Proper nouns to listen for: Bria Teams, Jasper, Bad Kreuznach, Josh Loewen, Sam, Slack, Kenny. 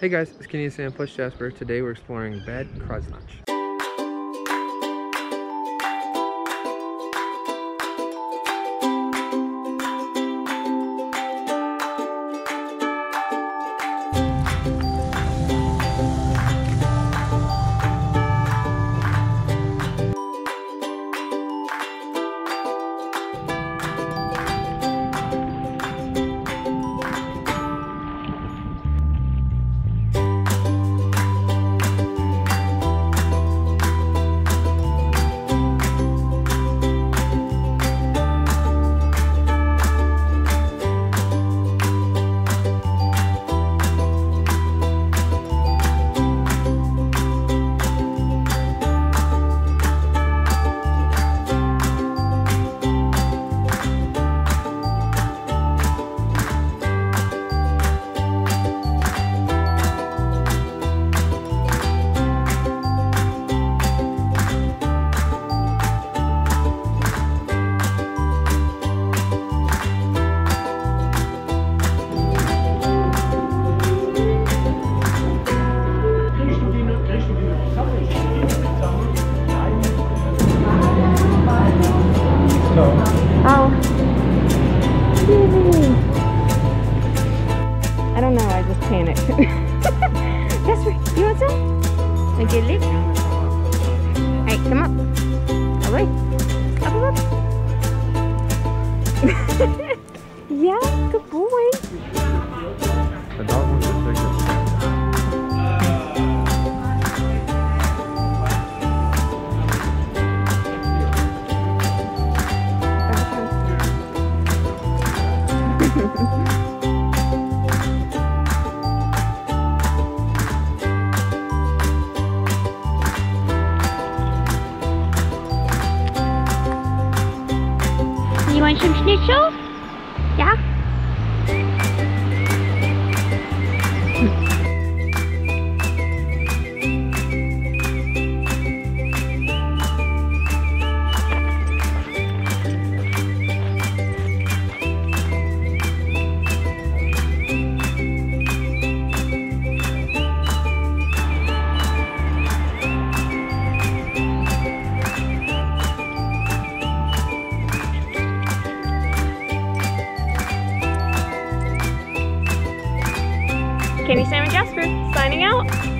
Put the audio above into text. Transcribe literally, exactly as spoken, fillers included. Hey guys, it's Kenny Sam plus Jasper. Today we're exploring Bad Kreuznach. You want some schnitzels? Yeah? Kenny, Sam, and Jasper signing out.